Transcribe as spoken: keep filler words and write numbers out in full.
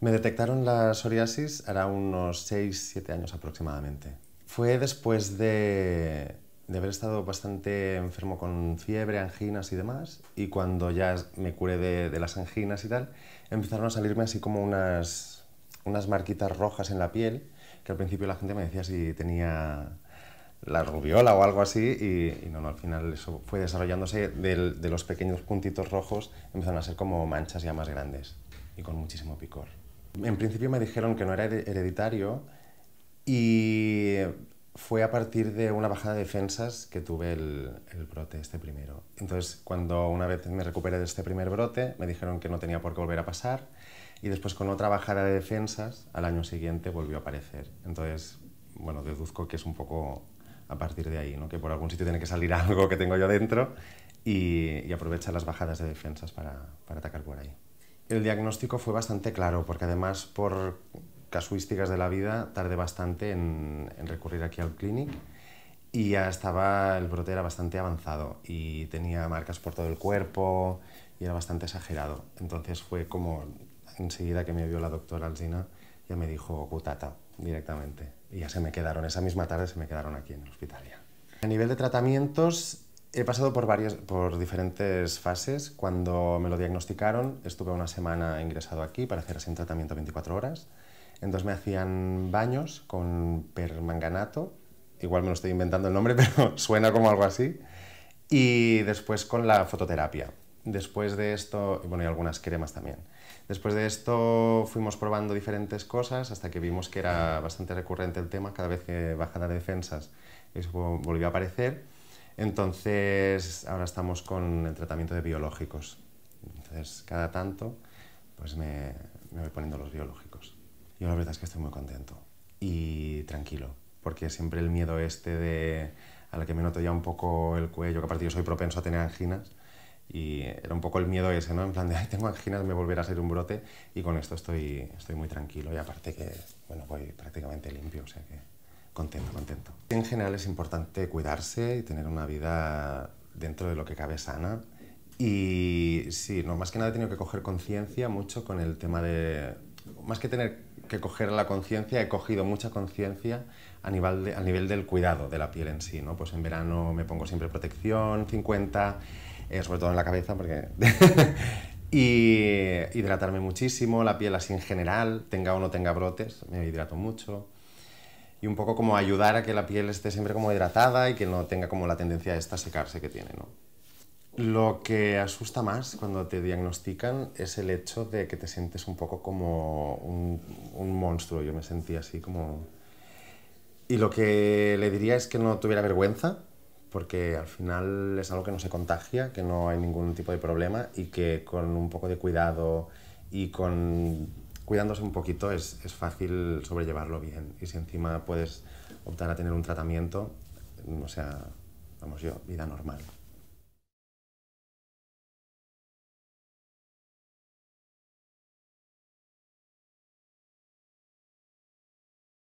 Me detectaron la psoriasis hará unos seis siete años aproximadamente. Fue después de, de haber estado bastante enfermo con fiebre, anginas y demás, y cuando ya me curé de, de las anginas y tal, empezaron a salirme así como unas, unas marquitas rojas en la piel, que al principio la gente me decía si tenía la rubiola o algo así, y, y no, no, al final eso fue desarrollándose de, de los pequeños puntitos rojos, empezaron a ser como manchas ya más grandes y con muchísimo picor. En principio me dijeron que no era hereditario y fue a partir de una bajada de defensas que tuve el, el brote este primero. Entonces, cuando una vez me recuperé de este primer brote, me dijeron que no tenía por qué volver a pasar, y después con otra bajada de defensas, al año siguiente volvió a aparecer. Entonces, bueno, deduzco que es un poco a partir de ahí, ¿no? Que por algún sitio tiene que salir algo que tengo yo dentro y, y aprovechar las bajadas de defensas para, para atacar por ahí. El diagnóstico fue bastante claro, porque además por casuísticas de la vida tardé bastante en, en recurrir aquí al clínic y ya estaba, el brote era bastante avanzado y tenía marcas por todo el cuerpo y era bastante exagerado. Entonces fue como enseguida que me vio la doctora Alzina, ya me dijo cutata directamente. Y ya se me quedaron, esa misma tarde se me quedaron aquí en el hospital ya. A nivel de tratamientos, he pasado por, varias, por diferentes fases. Cuando me lo diagnosticaron, estuve una semana ingresado aquí para hacer así un tratamiento veinticuatro horas. Entonces me hacían baños con permanganato, igual me lo estoy inventando el nombre, pero suena como algo así. Y después con la fototerapia. Después de esto, bueno, y algunas cremas también. Después de esto fuimos probando diferentes cosas hasta que vimos que era bastante recurrente el tema, cada vez que bajaban las defensas eso volvió a aparecer. Entonces ahora estamos con el tratamiento de biológicos. Entonces cada tanto pues me, me voy poniendo los biológicos. Yo la verdad es que estoy muy contento y tranquilo, porque siempre el miedo este de a la que me noto ya un poco el cuello, que aparte yo soy propenso a tener anginas, y era un poco el miedo ese, ¿no? En plan de, ay, tengo anginas, me volverá a salir un brote, y con esto estoy, estoy muy tranquilo, y aparte que, bueno, voy prácticamente limpio, o sea que contento, contento. En general es importante cuidarse y tener una vida dentro de lo que cabe sana, y sí, no, más que nada he tenido que coger conciencia mucho con el tema de, más que tener que coger la conciencia, he cogido mucha conciencia a nivel de, a nivel del cuidado de la piel en sí, ¿no? Pues en verano me pongo siempre protección, cincuenta, Eh, sobre todo en la cabeza, porque y hidratarme muchísimo, la piel así en general, tenga o no tenga brotes, me hidrato mucho, y un poco como ayudar a que la piel esté siempre como hidratada y que no tenga como la tendencia esta a secarse que tiene, ¿no? Lo que asusta más cuando te diagnostican es el hecho de que te sientes un poco como un, un monstruo, yo me sentí así como... Y lo que le diría es que no tuviera vergüenza, porque al final es algo que no se contagia, que no hay ningún tipo de problema y que con un poco de cuidado y con cuidándose un poquito es, es fácil sobrellevarlo bien. Y si encima puedes optar a tener un tratamiento, o sea, vamos yo, vida normal.